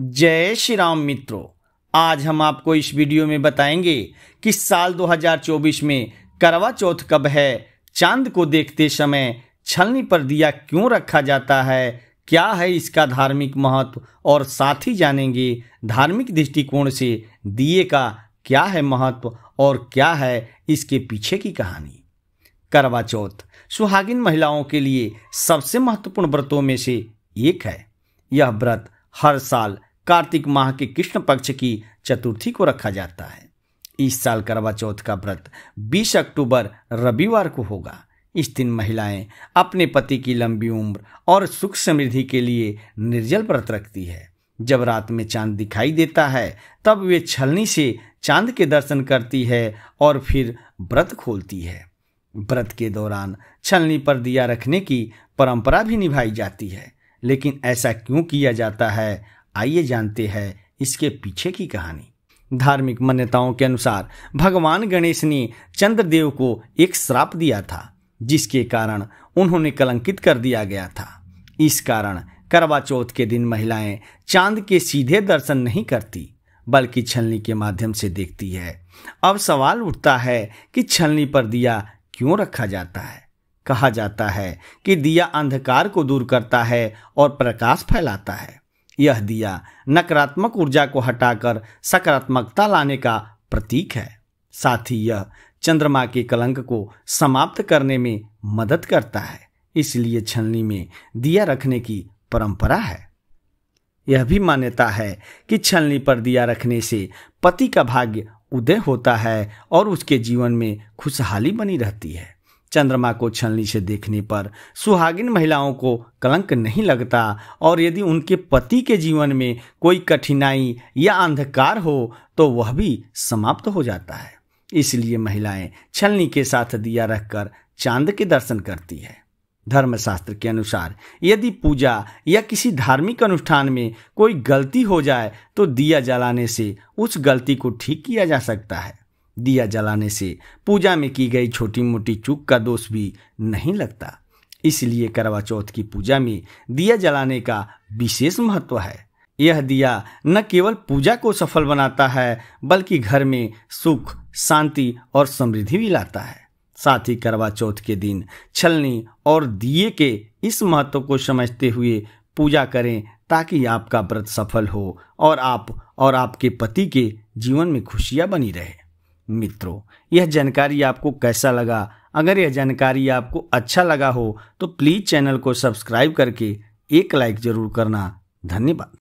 जय श्री राम मित्रों, आज हम आपको इस वीडियो में बताएंगे कि साल 2024 में करवा चौथ कब है, चांद को देखते समय छलनी पर दिया क्यों रखा जाता है, क्या है इसका धार्मिक महत्व और साथ ही जानेंगे धार्मिक दृष्टिकोण से दिए का क्या है महत्व और क्या है इसके पीछे की कहानी। करवा चौथ सुहागिन महिलाओं के लिए सबसे महत्वपूर्ण व्रतों में से एक है। यह व्रत हर साल कार्तिक माह के कृष्ण पक्ष की चतुर्थी को रखा जाता है। इस साल करवा चौथ का व्रत 20 अक्टूबर रविवार को होगा। इस दिन महिलाएं अपने पति की लंबी उम्र और सुख समृद्धि के लिए निर्जल व्रत रखती है। जब रात में चांद दिखाई देता है तब वे छलनी से चांद के दर्शन करती है और फिर व्रत खोलती है। व्रत के दौरान छलनी पर दिया रखने की परंपरा भी निभाई जाती है, लेकिन ऐसा क्यों किया जाता है, आइए जानते हैं इसके पीछे की कहानी। धार्मिक मान्यताओं के अनुसार भगवान गणेश ने चंद्रदेव को एक श्राप दिया था, जिसके कारण उन्होंने कलंकित कर दिया गया था। इस कारण करवा चौथ के दिन महिलाएं चांद के सीधे दर्शन नहीं करती, बल्कि छलनी के माध्यम से देखती है। अब सवाल उठता है कि छलनी पर दिया क्यों रखा जाता है। कहा जाता है कि दिया अंधकार को दूर करता है और प्रकाश फैलाता है। यह दिया नकारात्मक ऊर्जा को हटाकर सकारात्मकता लाने का प्रतीक है। साथ ही यह चंद्रमा के कलंक को समाप्त करने में मदद करता है, इसलिए छलनी में दिया रखने की परंपरा है। यह भी मान्यता है कि छलनी पर दिया रखने से पति का भाग्य उदय होता है और उसके जीवन में खुशहाली बनी रहती है। चंद्रमा को छलनी से देखने पर सुहागिन महिलाओं को कलंक नहीं लगता, और यदि उनके पति के जीवन में कोई कठिनाई या अंधकार हो तो वह भी समाप्त हो जाता है। इसलिए महिलाएं छलनी के साथ दिया रखकर चांद के दर्शन करती है। धर्मशास्त्र के अनुसार यदि पूजा या किसी धार्मिक अनुष्ठान में कोई गलती हो जाए तो दिया जलाने से उस गलती को ठीक किया जा सकता है। दिया जलाने से पूजा में की गई छोटी मोटी चूक का दोष भी नहीं लगता। इसलिए करवा चौथ की पूजा में दिया जलाने का विशेष महत्व है। यह दिया न केवल पूजा को सफल बनाता है, बल्कि घर में सुख, शांति और समृद्धि भी लाता है। साथ ही करवा चौथ के दिन छलनी और दिए के इस महत्व को समझते हुए पूजा करें, ताकि आपका व्रत सफल हो और आप और आपके पति के जीवन में खुशियाँ बनी रहे। मित्रों, यह जानकारी आपको कैसा लगा? अगर यह जानकारी आपको अच्छा लगा हो तो प्लीज़ चैनल को सब्सक्राइब करके एक लाइक जरूर करना। धन्यवाद।